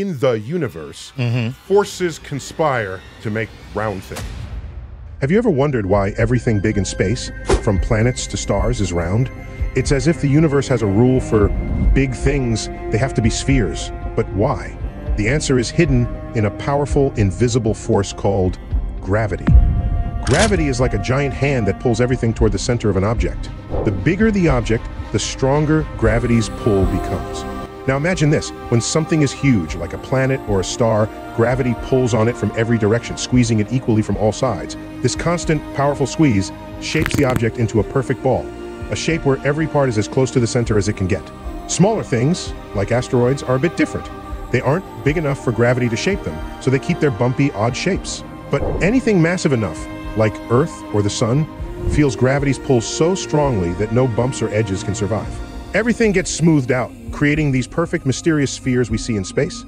in the universe, forces conspire to make round things. Have you ever wondered why everything big in space, from planets to stars, is round? It's as if the universe has a rule for big things. They have to be spheres. But why? The answer is hidden in a powerful, invisible force called gravity. Gravity is like a giant hand that pulls everything toward the center of an object. The bigger the object, the stronger gravity's pull becomes. Now imagine this, when something is huge, like a planet or a star, gravity pulls on it from every direction, squeezing it equally from all sides. This constant, powerful squeeze shapes the object into a perfect ball, a shape where every part is as close to the center as it can get. Smaller things, like asteroids, are a bit different. They aren't big enough for gravity to shape them, so they keep their bumpy, odd shapes. But anything massive enough, like Earth or the Sun, feels gravity's pull so strongly that no bumps or edges can survive. Everything gets smoothed out, creating these perfect, mysterious spheres we see in space.